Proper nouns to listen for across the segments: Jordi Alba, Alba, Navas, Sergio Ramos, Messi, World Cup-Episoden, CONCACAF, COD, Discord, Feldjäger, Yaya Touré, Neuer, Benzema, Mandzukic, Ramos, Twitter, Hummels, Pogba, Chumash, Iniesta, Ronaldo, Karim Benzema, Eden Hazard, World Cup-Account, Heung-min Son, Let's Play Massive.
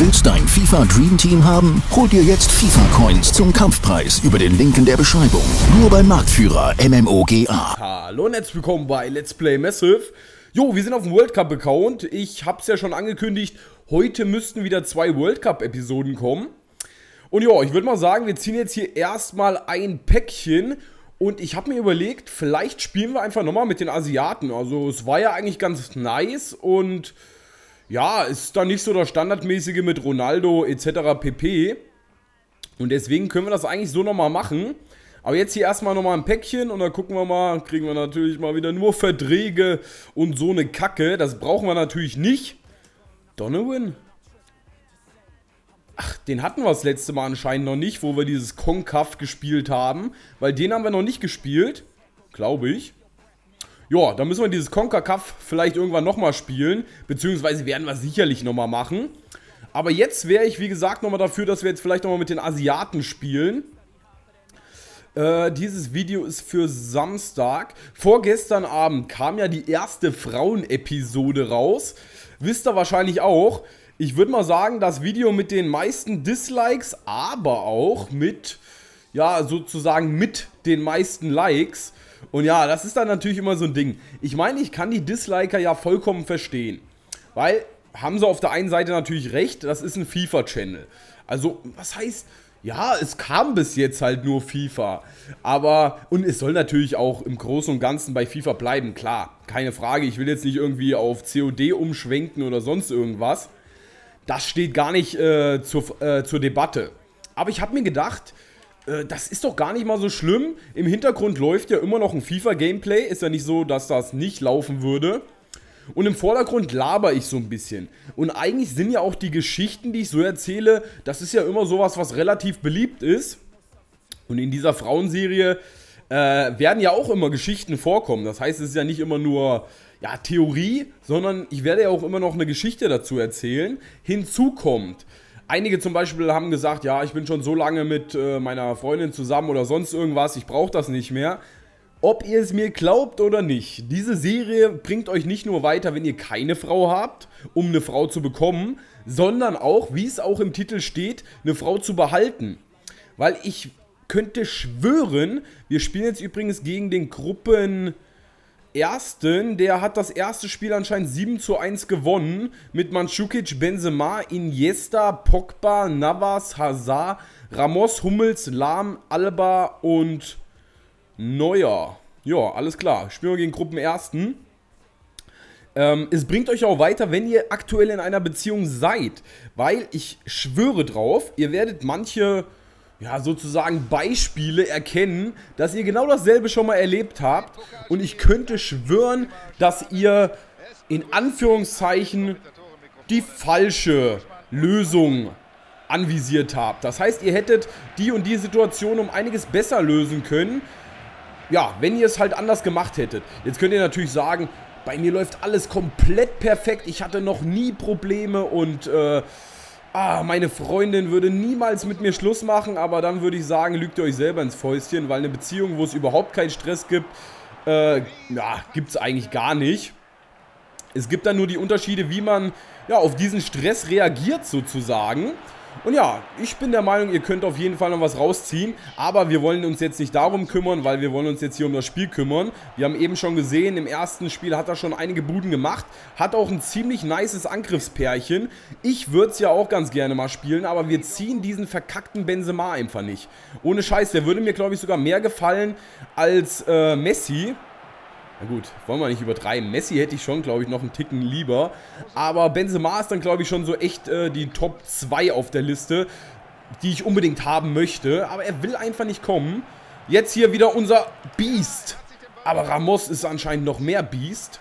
willst dein FIFA-Dream-Team haben? Hol dir jetzt FIFA-Coins zum Kampfpreis über den Link in der Beschreibung. Nur beim Marktführer MMOGA. Hallo und herzlich willkommen bei Let's Play Massive. Jo, wir sind auf dem World Cup-Account. Ich hab's ja schon angekündigt, heute müssten wieder 2 World Cup-Episoden kommen. Und ja, ich würde mal sagen, wir ziehen jetzt hier erstmal ein Päckchen. Und ich habe mir überlegt, vielleicht spielen wir einfach nochmal mit den Asiaten. Also es war ja eigentlich ganz nice und ja, ist da nicht so das Standardmäßige mit Ronaldo etc. pp. Und deswegen können wir das eigentlich so nochmal machen. Aber jetzt hier erstmal nochmal ein Päckchen und dann gucken wir mal, kriegen wir natürlich mal wieder nur Verträge und so eine Kacke. Das brauchen wir natürlich nicht. Donovan? Ach, den hatten wir das letzte Mal anscheinend noch nicht, wo wir dieses CONCACAF gespielt haben. Weil den haben wir noch nicht gespielt, glaube ich. Ja, dann müssen wir dieses CONCACAF vielleicht irgendwann nochmal spielen. Beziehungsweise werden wir sicherlich nochmal machen. Aber jetzt wäre ich, wie gesagt, nochmal dafür, dass wir jetzt vielleicht nochmal mit den Asiaten spielen. Dieses Video ist für Samstag. Vorgestern Abend kam ja die erste Frauen-Episode raus. Wisst ihr wahrscheinlich auch. Ich würde mal sagen, das Video mit den meisten Dislikes, aber auch mit, ja, sozusagen mit den meisten Likes. Und ja, das ist dann natürlich immer so ein Ding. Ich meine, ich kann die Disliker ja vollkommen verstehen. Weil, haben sie auf der einen Seite natürlich recht, das ist ein FIFA-Channel. Also, was heißt, ja, es kam bis jetzt halt nur FIFA. Aber, und es soll natürlich auch im Großen und Ganzen bei FIFA bleiben, klar. Keine Frage, ich will jetzt nicht irgendwie auf COD umschwenken oder sonst irgendwas. Das steht gar nicht zur Debatte. Aber ich habe mir gedacht, das ist doch gar nicht mal so schlimm. Im Hintergrund läuft ja immer noch ein FIFA-Gameplay. Ist ja nicht so, dass das nicht laufen würde. Und im Vordergrund laber ich so ein bisschen. Und eigentlich sind ja auch die Geschichten, die ich so erzähle, das ist ja immer sowas, was relativ beliebt ist. Und in dieser Frauenserie werden ja auch immer Geschichten vorkommen. Das heißt, es ist ja nicht immer nur... ja, Theorie, sondern ich werde ja auch immer noch eine Geschichte dazu erzählen. Hinzu kommt, einige zum Beispiel haben gesagt, ja, ich bin schon so lange mit meiner Freundin zusammen oder sonst irgendwas, ich brauche das nicht mehr. Ob ihr es mir glaubt oder nicht, diese Serie bringt euch nicht nur weiter, wenn ihr keine Frau habt, um eine Frau zu bekommen, sondern auch, wie es auch im Titel steht, eine Frau zu behalten. Weil ich könnte schwören, wir spielen jetzt übrigens gegen den Gruppen... Ersten, der hat das erste Spiel anscheinend 7:1 gewonnen mit Mandzukic, Benzema, Iniesta, Pogba, Navas, Hazard, Ramos, Hummels, Lahm, Alba und Neuer. Ja, alles klar. Spielen wir gegen Gruppenersten. Es bringt euch auch weiter, wenn ihr aktuell in einer Beziehung seid, weil ich schwöre drauf, ihr werdet manche... ja, sozusagen Beispiele erkennen, dass ihr genau dasselbe schon mal erlebt habt. Und ich könnte schwören, dass ihr in Anführungszeichen die falsche Lösung anvisiert habt. Das heißt, ihr hättet die und die Situation um einiges besser lösen können, ja, wenn ihr es halt anders gemacht hättet. Jetzt könnt ihr natürlich sagen, bei mir läuft alles komplett perfekt, ich hatte noch nie Probleme und, meine Freundin würde niemals mit mir Schluss machen, aber dann würde ich sagen, lügt ihr euch selber ins Fäustchen, weil eine Beziehung, wo es überhaupt keinen Stress gibt, ja, gibt es eigentlich gar nicht. Es gibt dann nur die Unterschiede, wie man ja auf diesen Stress reagiert sozusagen. Und ja, ich bin der Meinung, ihr könnt auf jeden Fall noch was rausziehen, aber wir wollen uns jetzt nicht darum kümmern, weil wir wollen uns jetzt hier um das Spiel kümmern. Wir haben eben schon gesehen, im ersten Spiel hat er schon einige Buden gemacht, hat auch ein ziemlich nices Angriffspärchen. Ich würde es ja auch ganz gerne mal spielen, aber wir ziehen diesen verkackten Benzema einfach nicht. Ohne Scheiß, der würde mir, glaube ich, sogar mehr gefallen als Messi. Na gut, wollen wir nicht übertreiben. Messi hätte ich schon, glaube ich, noch einen Ticken lieber. Aber Benzema ist dann, glaube ich, schon so echt die Top 2 auf der Liste, die ich unbedingt haben möchte. Aber er will einfach nicht kommen. Jetzt hier wieder unser Beast. Aber Ramos ist anscheinend noch mehr Beast.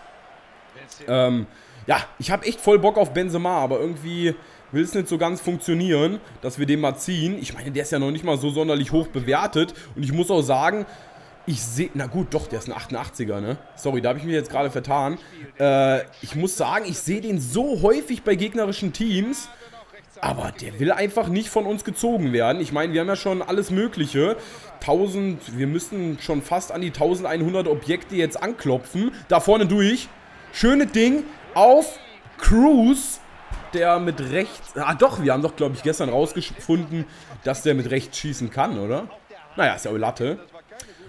Ja, ich habe echt voll Bock auf Benzema, aber irgendwie will es nicht so ganz funktionieren, dass wir den mal ziehen. Ich meine, der ist ja noch nicht mal so sonderlich hoch bewertet. Und ich muss auch sagen... ich sehe, na gut, doch, der ist ein 88er, ne? Sorry, da habe ich mich jetzt gerade vertan. Ich muss sagen, ich sehe den so häufig bei gegnerischen Teams, aber der will einfach nicht von uns gezogen werden. Ich meine, wir haben ja schon alles Mögliche. 1000, wir müssen schon fast an die 1100 Objekte jetzt anklopfen. Da vorne durch. Schönes Ding auf Cruise. der mit rechts... Ah doch, wir haben doch, glaube ich, gestern rausgefunden, dass der mit rechts schießen kann, oder? Naja, ist ja auch Latte.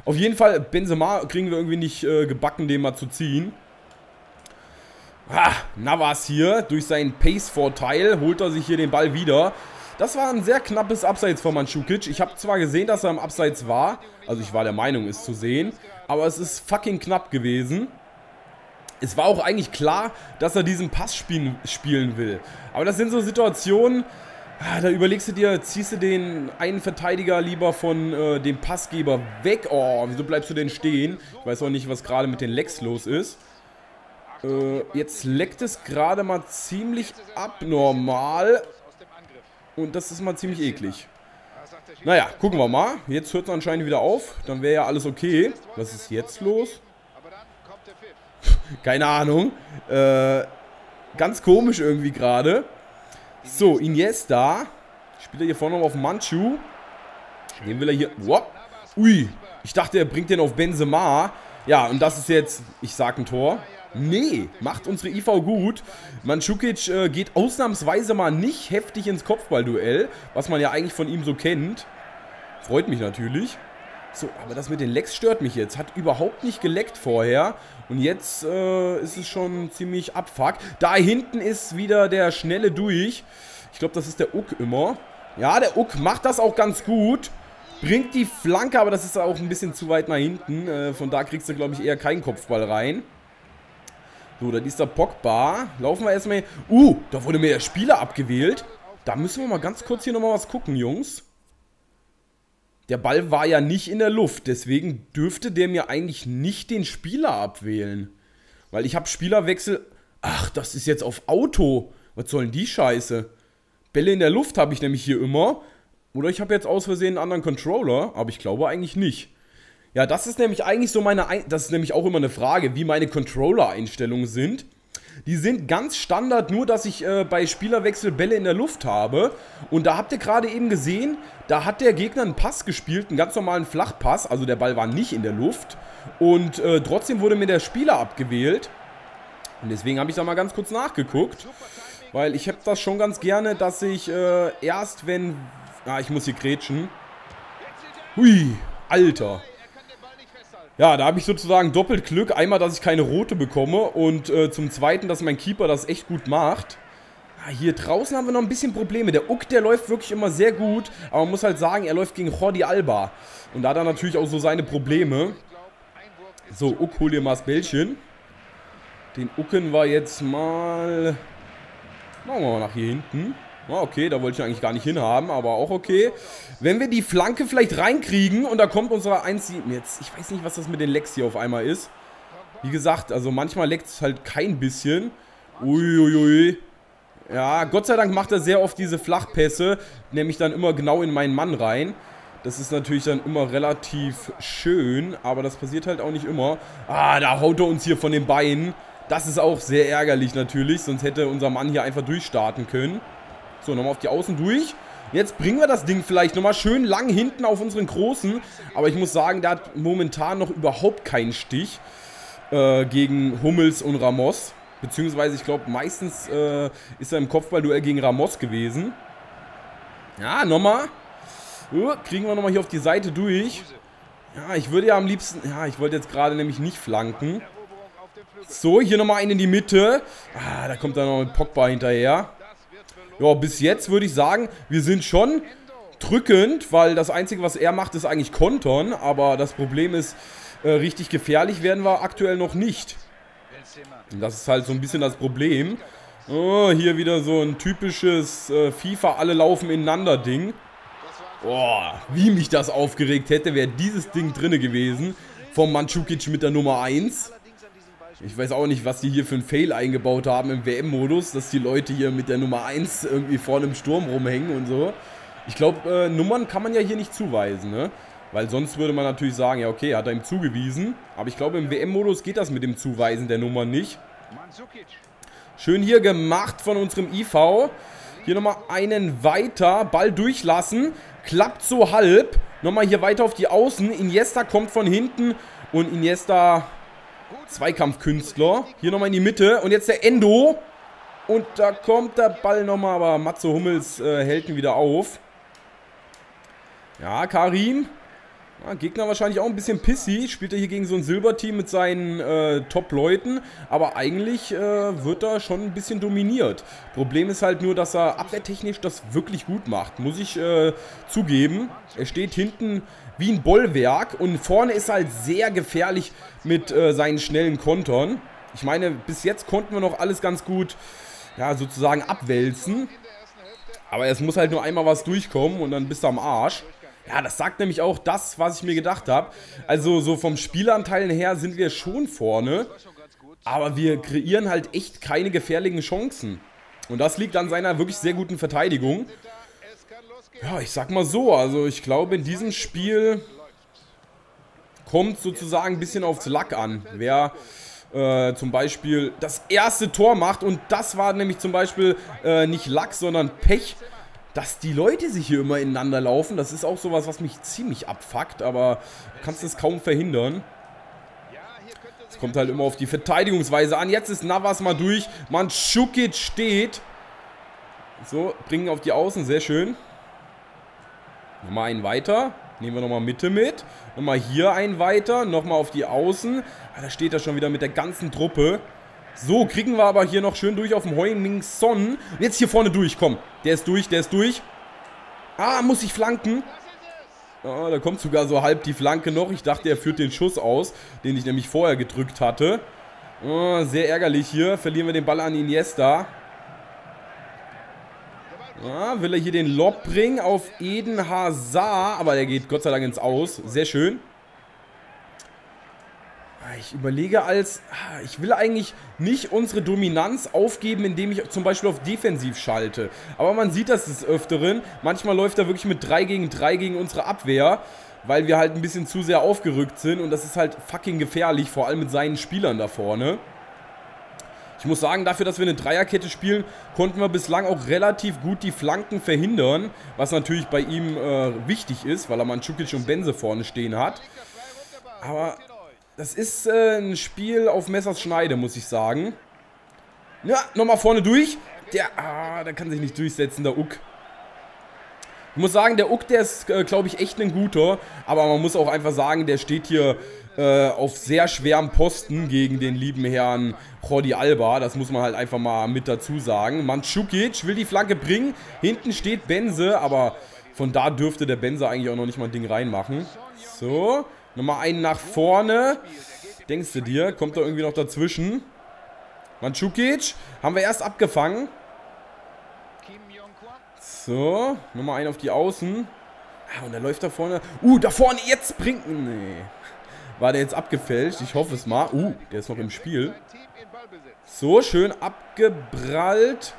Auf jeden Fall, Benzema kriegen wir irgendwie nicht gebacken, den mal zu ziehen. Ah, Navas hier, durch seinen Pace-Vorteil holt er sich hier den Ball wieder. Das war ein sehr knappes Abseits von Mandzukic. Ich habe zwar gesehen, dass er im Abseits war, also ich war der Meinung, es zu sehen, aber es ist fucking knapp gewesen. Es war auch eigentlich klar, dass er diesen Pass spielen will. Aber das sind so Situationen, da überlegst du dir, ziehst du den einen Verteidiger lieber von dem Passgeber weg? Oh, wieso bleibst du denn stehen? Ich weiß auch nicht, was gerade mit den Lecks los ist. Jetzt leckt es gerade mal ziemlich abnormal. Und das ist mal ziemlich eklig. Naja, gucken wir mal. Jetzt hört es anscheinend wieder auf. Dann wäre ja alles okay. Was ist jetzt los? Keine Ahnung. Ganz komisch irgendwie gerade. So, Iniesta. Spielt er hier vorne noch auf Manchu. Den will er hier... Wow. Ui, ich dachte, er bringt den auf Benzema. Ja, und das ist jetzt... Ich sag ein Tor. Nee, macht unsere IV gut. Mandzukic geht ausnahmsweise mal nicht heftig ins Kopfballduell, was man ja eigentlich von ihm so kennt. Freut mich natürlich. So, aber das mit den Lecks stört mich jetzt. Hat überhaupt nicht geleckt vorher. Und jetzt ist es schon ziemlich abfuck. Da hinten ist wieder der Schnelle durch. Ich glaube, das ist der Uck immer. Ja, der Uck macht das auch ganz gut. Bringt die Flanke, aber das ist auch ein bisschen zu weit nach hinten. Von da kriegst du, glaube ich, eher keinen Kopfball rein. So, da ist der Pogba. Laufen wir erstmal... da wurde mir der Spieler abgewählt. Da müssen wir mal ganz kurz hier nochmal was gucken, Jungs. Der Ball war ja nicht in der Luft, deswegen dürfte der mir eigentlich nicht den Spieler abwählen. Weil ich habe Spielerwechsel... Ach, das ist jetzt auf Auto. Was soll denn die Scheiße? Bälle in der Luft habe ich nämlich hier immer. Oder ich habe jetzt aus Versehen einen anderen Controller, aber ich glaube eigentlich nicht. Ja, das ist nämlich eigentlich so meine... Das ist nämlich auch immer eine Frage, wie meine Controller-Einstellungen sind. Die sind ganz Standard, nur dass ich bei Spielerwechsel Bälle in der Luft habe. Und da habt ihr gerade eben gesehen, da hat der Gegner einen Pass gespielt, einen ganz normalen Flachpass. Also der Ball war nicht in der Luft. Und trotzdem wurde mir der Spieler abgewählt. Und deswegen habe ich da mal ganz kurz nachgeguckt. Weil ich habe das schon ganz gerne, dass ich erst wenn... Ah, ich muss hier grätschen. Hui, Alter. Ja, da habe ich sozusagen doppelt Glück. Einmal, dass ich keine rote bekomme und zum Zweiten, dass mein Keeper das echt gut macht. Ja, hier draußen haben wir noch ein bisschen Probleme. Der Uck, der läuft wirklich immer sehr gut, aber man muss halt sagen, er läuft gegen Jordi Alba. Und da hat er natürlich auch so seine Probleme. So, Uck, hol dir mal das Bällchen. Den Ucken war jetzt mal... Machen wir mal nach hier hinten. Ah, okay, da wollte ich eigentlich gar nicht hinhaben, aber auch okay. Wenn wir die Flanke vielleicht reinkriegen und da kommt unsere 1-7 jetzt. Ich weiß nicht, was das mit den Lecks hier auf einmal ist. Wie gesagt, also manchmal leckt es halt kein bisschen. Uiuiui. Ja, Gott sei Dank macht er sehr oft diese Flachpässe, nämlich dann immer genau in meinen Mann rein. Das ist natürlich dann immer relativ schön, aber das passiert halt auch nicht immer. Ah, da haut er uns hier von den Beinen. Das ist auch sehr ärgerlich natürlich, sonst hätte unser Mann hier einfach durchstarten können. So, nochmal auf die Außen durch. Jetzt bringen wir das Ding vielleicht nochmal schön lang hinten auf unseren Großen. Aber ich muss sagen, der hat momentan noch überhaupt keinen Stich gegen Hummels und Ramos. Beziehungsweise, ich glaube, meistens ist er im Kopfballduell gegen Ramos gewesen. Ja, nochmal. Kriegen wir nochmal hier auf die Seite durch. Ja, ich würde ja am liebsten... Ja, ich wollte jetzt gerade nämlich nicht flanken. So, hier nochmal einen in die Mitte. Ah, da kommt dann noch ein Pogba hinterher. Ja, bis jetzt würde ich sagen, wir sind schon drückend, weil das Einzige, was er macht, ist eigentlich kontern. Aber das Problem ist, richtig gefährlich werden wir aktuell noch nicht. Und das ist halt so ein bisschen das Problem. Oh, hier wieder so ein typisches FIFA, alle laufen ineinander Ding. Oh, wie mich das aufgeregt hätte, wäre dieses Ding drinne gewesen. Vom Mandzukic mit der Nummer 1. Ich weiß auch nicht, was die hier für einen Fail eingebaut haben im WM-Modus, dass die Leute hier mit der Nummer 1 irgendwie vorne im Sturm rumhängen und so. Ich glaube, Nummern kann man ja hier nicht zuweisen, ne? Weil sonst würde man natürlich sagen, ja okay, hat er ihm zugewiesen. Aber ich glaube, im WM-Modus geht das mit dem Zuweisen der Nummern nicht. Schön hier gemacht von unserem IV. Hier nochmal einen weiter, Ball durchlassen. Klappt so halb. Nochmal hier weiter auf die Außen. Iniesta kommt von hinten und Iniesta... Zweikampfkünstler. Hier nochmal in die Mitte. Und jetzt der Endo. Und da kommt der Ball nochmal, aber Matze Hummels hält ihn wieder auf. Ja, Karim. Ja, Gegner wahrscheinlich auch ein bisschen pissy. Spielt er hier gegen so ein Silberteam mit seinen Top-Leuten. Aber eigentlich wird er schon ein bisschen dominiert. Problem ist halt nur, dass er abwehrtechnisch das wirklich gut macht. Muss ich zugeben. Er steht hinten wie ein Bollwerk. Und vorne ist er halt sehr gefährlich mit seinen schnellen Kontern. Ich meine, bis jetzt konnten wir noch alles ganz gut, ja, sozusagen abwälzen. Aber es muss halt nur einmal was durchkommen und dann bist du am Arsch. Ja, das sagt nämlich auch das, was ich mir gedacht habe. Also so vom Spielanteilen her sind wir schon vorne, aber wir kreieren halt echt keine gefährlichen Chancen. Und das liegt an seiner wirklich sehr guten Verteidigung. Ja, ich sag mal so, also ich glaube in diesem Spiel kommt sozusagen ein bisschen aufs Lack an. Wer zum Beispiel das erste Tor macht, und das war nämlich zum Beispiel nicht Lack, sondern Pech, dass die Leute sich hier immer ineinander laufen. Das ist auch sowas, was mich ziemlich abfuckt, aber du kannst es kaum verhindern. Es kommt halt immer auf die Verteidigungsweise an. Jetzt ist Navas mal durch, Mandzukic steht. So, bringen auf die Außen, sehr schön. Nochmal einen weiter. Nehmen wir nochmal Mitte mit. Nochmal hier einen weiter. Nochmal auf die Außen. Ah, da steht er schon wieder mit der ganzen Truppe. So, kriegen wir aber hier noch schön durch auf dem Heung-min Son. Und jetzt hier vorne durch. Komm, der ist durch, der ist durch. Ah, muss ich flanken. Ah, da kommt sogar so halb die Flanke noch. Ich dachte, er führt den Schuss aus, den ich nämlich vorher gedrückt hatte. Ah, sehr ärgerlich hier. Verlieren wir den Ball an Iniesta. Ja, will er hier den Lob bringen auf Eden Hazard. Aber der geht Gott sei Dank ins Aus. Sehr schön. Ich überlege als... Ich will eigentlich nicht unsere Dominanz aufgeben, indem ich zum Beispiel auf Defensiv schalte. Aber man sieht das des Öfteren. Manchmal läuft er wirklich mit 3 gegen 3 gegen unsere Abwehr, weil wir halt ein bisschen zu sehr aufgerückt sind. Und das ist halt fucking gefährlich, vor allem mit seinen Spielern da vorne. Ich muss sagen, dafür, dass wir eine Dreierkette spielen, konnten wir bislang auch relativ gut die Flanken verhindern. Was natürlich bei ihm wichtig ist, weil er Mandzukic und Benze vorne stehen hat. Aber das ist ein Spiel auf Messers Schneide, muss ich sagen. Ja, nochmal vorne durch. Der kann sich nicht durchsetzen, der Uck. Ich muss sagen, der Uck, der ist, glaube ich, echt ein guter. Aber man muss auch einfach sagen, der steht hier auf sehr schwerem Posten gegen den lieben Herrn Jordi Alba. Das muss man halt einfach mal mit dazu sagen. Mandzukic will die Flanke bringen. Hinten steht Benze, aber von da dürfte der Benze eigentlich auch noch nicht mal ein Ding reinmachen. So, nochmal einen nach vorne. Denkst du dir, kommt da irgendwie noch dazwischen? Mandzukic, haben wir erst abgefangen. So, nochmal einen auf die Außen. Ah, und da läuft da vorne. Da vorne jetzt bringt... Nee. War der jetzt abgefälscht? Ich hoffe es mal. Der ist noch im Spiel. So, schön abgeprallt.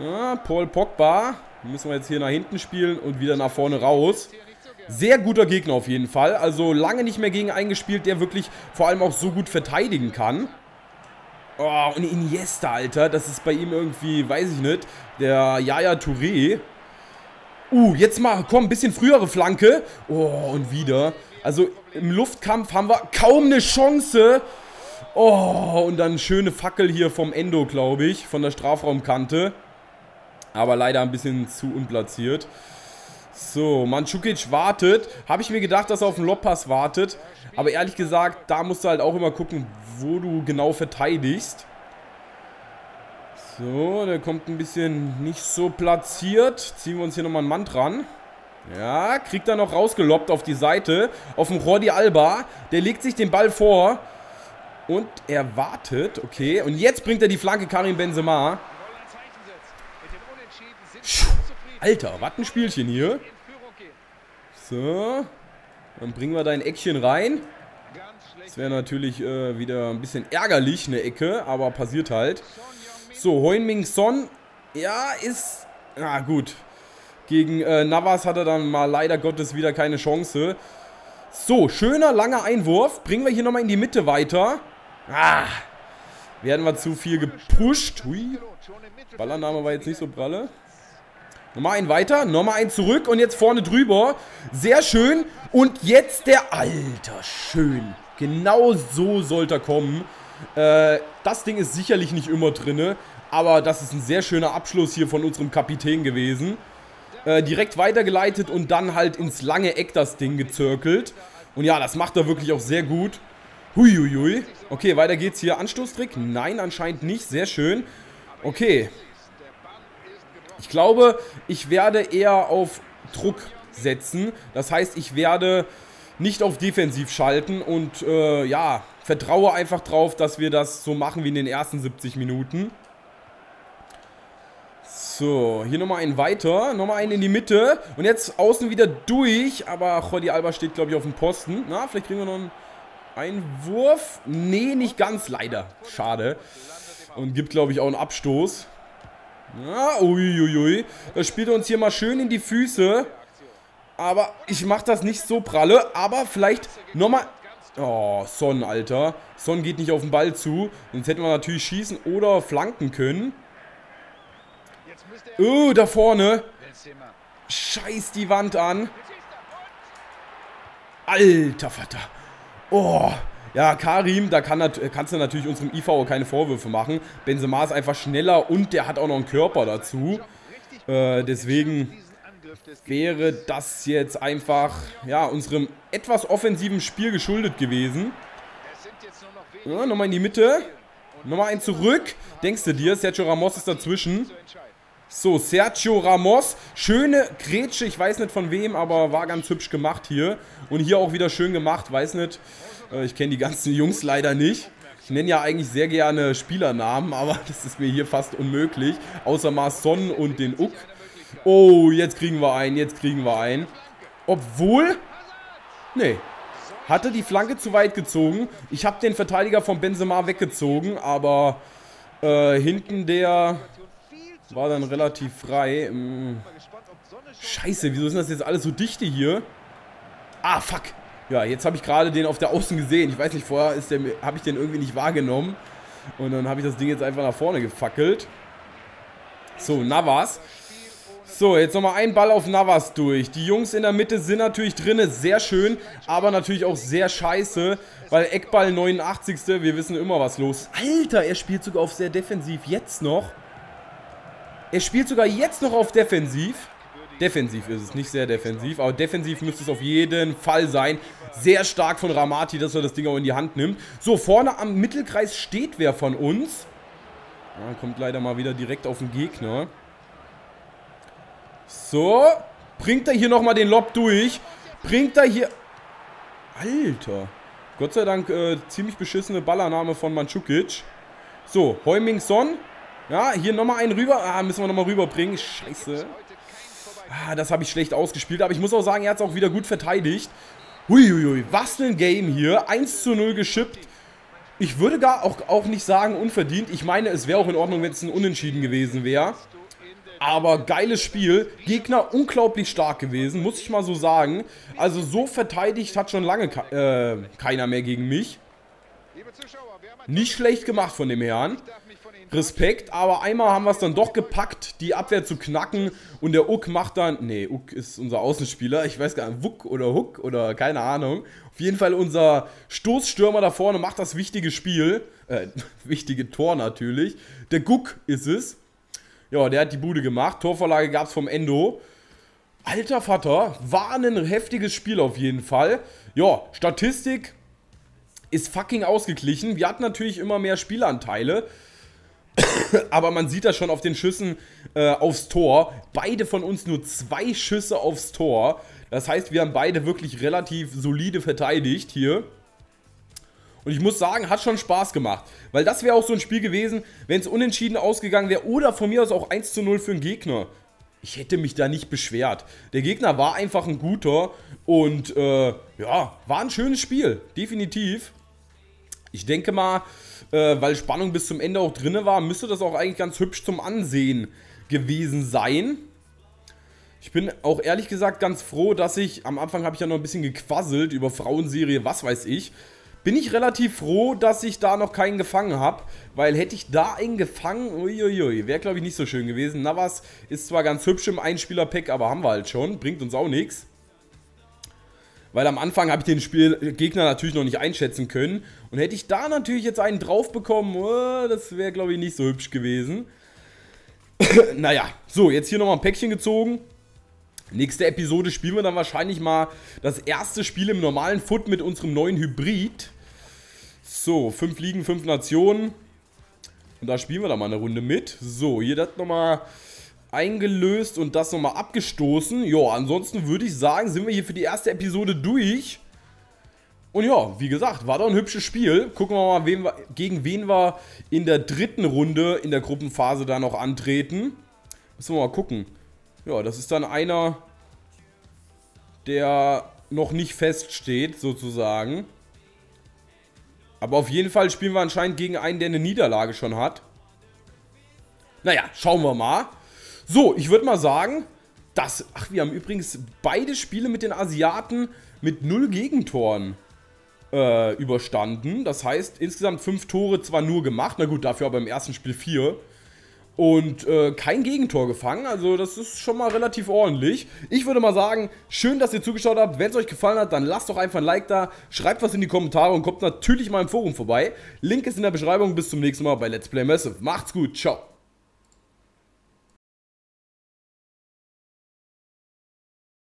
Ja, Paul Pogba. Müssen wir jetzt hier nach hinten spielen und wieder nach vorne raus. Sehr guter Gegner auf jeden Fall. Also lange nicht mehr gegen eingespielt, der wirklich vor allem auch so gut verteidigen kann. Oh, und Iniesta, Alter, das ist bei ihm irgendwie, weiß ich nicht, der Yaya Touré. Jetzt mal, komm, ein bisschen frühere Flanke. Und wieder. Also im Luftkampf haben wir kaum eine Chance. Und dann schöne Fackel hier vom Endo, glaube ich, von der Strafraumkante. Aber leider ein bisschen zu unplatziert. So, Mandzukic wartet. Habe ich mir gedacht, dass er auf den Lobpass wartet. Aber ehrlich gesagt, da musst du halt auch immer gucken, wo du genau verteidigst. So, der kommt ein bisschen nicht so platziert. Ziehen wir uns hier nochmal einen Mann dran. Ja, kriegt er noch rausgeloppt auf die Seite. Auf dem Jordi Alba. Der legt sich den Ball vor. Und er wartet. Okay, und jetzt bringt er die Flanke Karim Benzema. Alter, was ein Spielchen hier. So. Dann bringen wir da ein Eckchen rein. Das wäre natürlich wieder ein bisschen ärgerlich, eine Ecke. Aber passiert halt. So, Heung-min Son. Ja, ist... Na gut. Gegen Navas hat er dann mal leider Gottes wieder keine Chance. So, schöner, langer Einwurf. Bringen wir hier nochmal in die Mitte weiter. Werden wir zu viel gepusht. Hui. Ballannahme war jetzt nicht so pralle. Nochmal einen weiter, nochmal einen zurück und jetzt vorne drüber. Sehr schön. Und jetzt der... Alter, schön. Genau so sollte er kommen. Das Ding ist sicherlich nicht immer drinne, Aber das ist ein sehr schöner Abschluss hier von unserem Kapitän gewesen. Direkt weitergeleitet und dann halt ins lange Eck das Ding gezirkelt. Und ja, das macht er wirklich auch sehr gut. Huiuiui. Okay, weiter geht's hier. Anstoßtrick? Nein, anscheinend nicht. Sehr schön. Okay. Ich glaube, ich werde eher auf Druck setzen. Das heißt, ich werde nicht auf defensiv schalten und ja, vertraue einfach drauf, dass wir das so machen wie in den ersten 70 Minuten. So, hier nochmal einen weiter, nochmal einen in die Mitte und jetzt außen wieder durch, aber Jordi Alba steht, glaube ich, auf dem Posten. Na, vielleicht kriegen wir noch einen Einwurf. Nee, nicht ganz, leider. Schade. Und gibt, glaube ich, auch einen Abstoß. Ah, uiuiui. Das spielt uns hier mal schön in die Füße. Aber ich mache das nicht so pralle. Aber vielleicht nochmal... Oh, Son, Alter. Son geht nicht auf den Ball zu. Sonst hätten wir natürlich schießen oder flanken können. Oh, da vorne. Scheiß die Wand an. Alter Vater. Oh, ja, Karim, da kannst du natürlich unserem IV keine Vorwürfe machen. Benzema ist einfach schneller und der hat auch noch einen Körper dazu. Deswegen wäre das jetzt einfach, ja, unserem etwas offensiven Spiel geschuldet gewesen. Ja, nochmal in die Mitte. Nochmal ein zurück. Denkst du dir, Sergio Ramos ist dazwischen. So, Sergio Ramos. Schöne Grätsche, ich weiß nicht von wem, aber war ganz hübsch gemacht hier. Und hier auch wieder schön gemacht, weiß nicht. Ich kenne die ganzen Jungs leider nicht. Ich nenne ja eigentlich sehr gerne Spielernamen, aber das ist mir hier fast unmöglich. Außer mal Son und den Uck. Oh, jetzt kriegen wir einen, jetzt kriegen wir einen. Obwohl... Nee. Hatte die Flanke zu weit gezogen. Ich habe den Verteidiger von Benzema weggezogen, aber hinten der... War dann relativ frei. Scheiße, wieso ist das jetzt alles so dichte hier? Ah, fuck. Ja, jetzt habe ich gerade den auf der Außen gesehen. Ich weiß nicht, vorher habe ich den irgendwie nicht wahrgenommen. Und dann habe ich das Ding jetzt einfach nach vorne gefackelt. So, Navas. So, jetzt nochmal ein Ball auf Navas durch. Die Jungs in der Mitte sind natürlich drinne, sehr schön, aber natürlich auch sehr scheiße, weil Eckball 89. Wir wissen immer, was los ist. Alter, er spielt sogar auf sehr defensiv jetzt noch. Er spielt sogar jetzt noch auf defensiv. Defensiv ist es, nicht sehr defensiv. Aber defensiv müsste es auf jeden Fall sein. Sehr stark von Ramati, dass er das Ding auch in die Hand nimmt. So, vorne am Mittelkreis steht wer von uns. Ja, kommt leider mal wieder direkt auf den Gegner. So. Bringt er hier nochmal den Lob durch. Bringt er hier... Alter. Gott sei Dank ziemlich beschissene Ballannahme von Mandzukic. So, Heung-min Son. Ja, hier nochmal einen rüber. Ah, müssen wir nochmal rüberbringen. Scheiße. Ah, das habe ich schlecht ausgespielt. Aber ich muss auch sagen, er hat es auch wieder gut verteidigt. Huiuiui, was ein Game hier. 1:0 geschippt. Ich würde gar auch nicht sagen unverdient. Ich meine, es wäre auch in Ordnung, wenn es ein Unentschieden gewesen wäre. Aber geiles Spiel. Gegner unglaublich stark gewesen, muss ich mal so sagen. Also so verteidigt hat schon lange keiner mehr gegen mich. Nicht schlecht gemacht von dem Herrn. Respekt, aber einmal haben wir es dann doch gepackt, die Abwehr zu knacken und der Uck macht dann, nee, Uck ist unser Außenspieler, ich weiß gar nicht, Wuck oder Huck oder keine Ahnung. Auf jeden Fall unser Stoßstürmer da vorne macht das wichtige Spiel, wichtige Tor natürlich. Der Guck ist es. Ja, der hat die Bude gemacht, Torvorlage gab es vom Endo. Alter Vater, war ein heftiges Spiel auf jeden Fall. Ja, Statistik ist fucking ausgeglichen, wir hatten natürlich immer mehr Spielanteile. Aber man sieht das schon auf den Schüssen aufs Tor. Beide von uns nur 2 Schüsse aufs Tor. Das heißt, wir haben beide wirklich relativ solide verteidigt hier. Und ich muss sagen, hat schon Spaß gemacht. Weil das wäre auch so ein Spiel gewesen, wenn es unentschieden ausgegangen wäre. Oder von mir aus auch 1:0 für den Gegner. Ich hätte mich da nicht beschwert. Der Gegner war einfach ein guter. Und ja, war ein schönes Spiel. Definitiv. Ich denke mal... weil Spannung bis zum Ende auch drin war, müsste das auch eigentlich ganz hübsch zum Ansehen gewesen sein. Ich bin auch ehrlich gesagt ganz froh, dass ich, am Anfang habe ich ja noch ein bisschen gequasselt über Frauenserie, was weiß ich. Bin ich relativ froh, dass ich da noch keinen gefangen habe, weil hätte ich da einen gefangen, uiuiui, wäre glaube ich nicht so schön gewesen. Navas ist zwar ganz hübsch im Einspieler-Pack, aber haben wir halt schon, bringt uns auch nichts. Weil am Anfang habe ich den Gegner natürlich noch nicht einschätzen können. Und hätte ich da natürlich jetzt einen drauf bekommen, das wäre, glaube ich, nicht so hübsch gewesen. Naja, so, jetzt hier nochmal ein Päckchen gezogen. Nächste Episode spielen wir dann wahrscheinlich mal das erste Spiel im normalen Foot mit unserem neuen Hybrid. So, 5 Ligen, 5 Nationen. Und da spielen wir dann mal eine Runde mit. So, hier das nochmal eingelöst und das nochmal abgestoßen. Ja, ansonsten würde ich sagen, sind wir hier für die erste Episode durch. Und ja, wie gesagt, war doch ein hübsches Spiel. Gucken wir mal, gegen wen wir in der dritten Runde in der Gruppenphase da noch antreten. Müssen wir mal gucken. Ja, das ist dann einer, der noch nicht feststeht, sozusagen. Aber auf jeden Fall spielen wir anscheinend gegen einen, der eine Niederlage schon hat. Naja, schauen wir mal. So, ich würde mal sagen, dass... Ach, wir haben übrigens beide Spiele mit den Asiaten mit 0 Gegentoren überstanden. Das heißt, insgesamt 5 Tore zwar nur gemacht, na gut, dafür aber im ersten Spiel 4. Und kein Gegentor gefangen, also das ist schon mal relativ ordentlich. Ich würde mal sagen, schön, dass ihr zugeschaut habt. Wenn es euch gefallen hat, dann lasst doch einfach ein Like da, schreibt was in die Kommentare und kommt natürlich mal im Forum vorbei. Link ist in der Beschreibung. Bis zum nächsten Mal bei Let's Play Massive. Macht's gut, ciao.